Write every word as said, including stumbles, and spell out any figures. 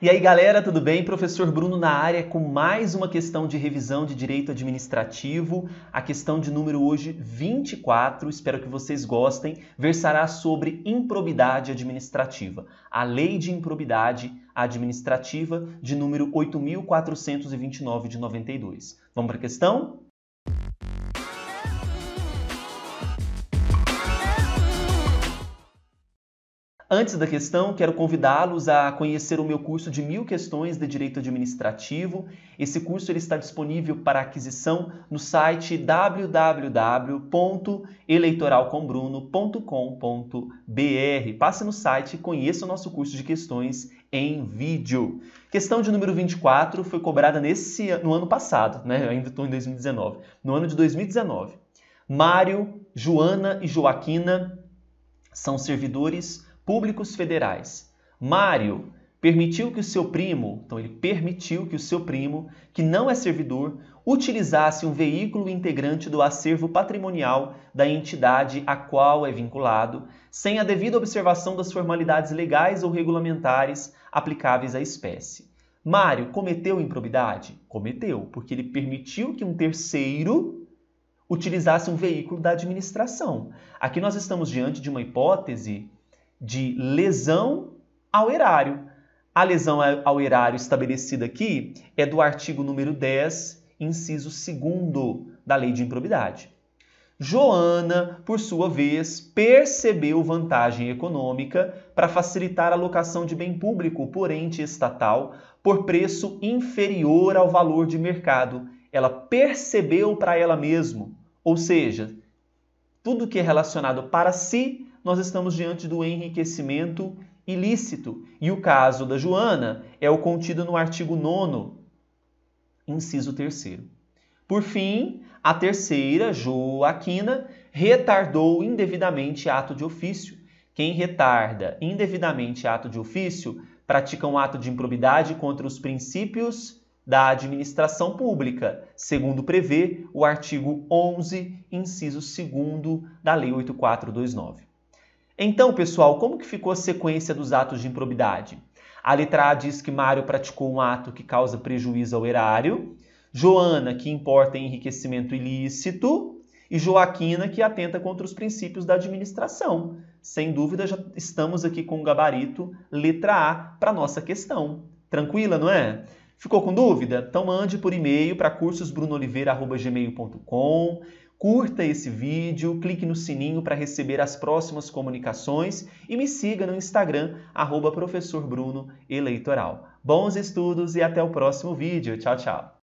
E aí galera, tudo bem? Professor Bruno na área com mais uma questão de revisão de direito administrativo, a questão de número hoje vinte e quatro, espero que vocês gostem, versará sobre improbidade administrativa, a Lei de Improbidade Administrativa de número oito mil quatrocentos e vinte e nove de noventa e dois. Vamos para a questão? Antes da questão, quero convidá-los a conhecer o meu curso de Mil Questões de Direito Administrativo. Esse curso ele está disponível para aquisição no site w w w ponto eleitoralcombruno ponto com ponto b r. Passe no site e conheça o nosso curso de questões em vídeo. Questão de número vinte e quatro foi cobrada nesse, no ano passado, né? Eu ainda estou em dois mil e dezenove. No ano de dois mil e dezenove, Mário, Joana e Joaquina são servidores públicos federais. Mário permitiu que o seu primo, então ele permitiu que o seu primo, que não é servidor, utilizasse um veículo integrante do acervo patrimonial da entidade a qual é vinculado, sem a devida observação das formalidades legais ou regulamentares aplicáveis à espécie. Mário cometeu improbidade? Cometeu, porque ele permitiu que um terceiro utilizasse um veículo da administração. Aqui nós estamos diante de uma hipótese de lesão ao erário. A lesão ao erário estabelecida aqui é do artigo número dez, inciso segundo da Lei de Improbidade. Joana, por sua vez, percebeu vantagem econômica para facilitar a locação de bem público por ente estatal por preço inferior ao valor de mercado. Ela percebeu para ela mesma, ou seja, tudo que é relacionado para si, nós estamos diante do enriquecimento ilícito. E o caso da Joana é o contido no artigo nono, inciso terceiro. Por fim, a terceira, Joaquina, retardou indevidamente ato de ofício. Quem retarda indevidamente ato de ofício pratica um ato de improbidade contra os princípios da administração pública, segundo prevê o artigo onze, inciso segundo da Lei oito mil quatrocentos e vinte e nove. Então, pessoal, como que ficou a sequência dos atos de improbidade? A letra A diz que Mário praticou um ato que causa prejuízo ao erário, Joana, que importa enriquecimento ilícito, e Joaquina, que atenta contra os princípios da administração. Sem dúvida, já estamos aqui com o gabarito letra A para a nossa questão. Tranquila, não é? Ficou com dúvida? Então mande por e-mail para cursos bruno oliveira arroba gmail ponto com. Curta esse vídeo, clique no sininho para receber as próximas comunicações e me siga no Instagram, arroba professor Bruno Eleitoral. Bons estudos e até o próximo vídeo. Tchau, tchau!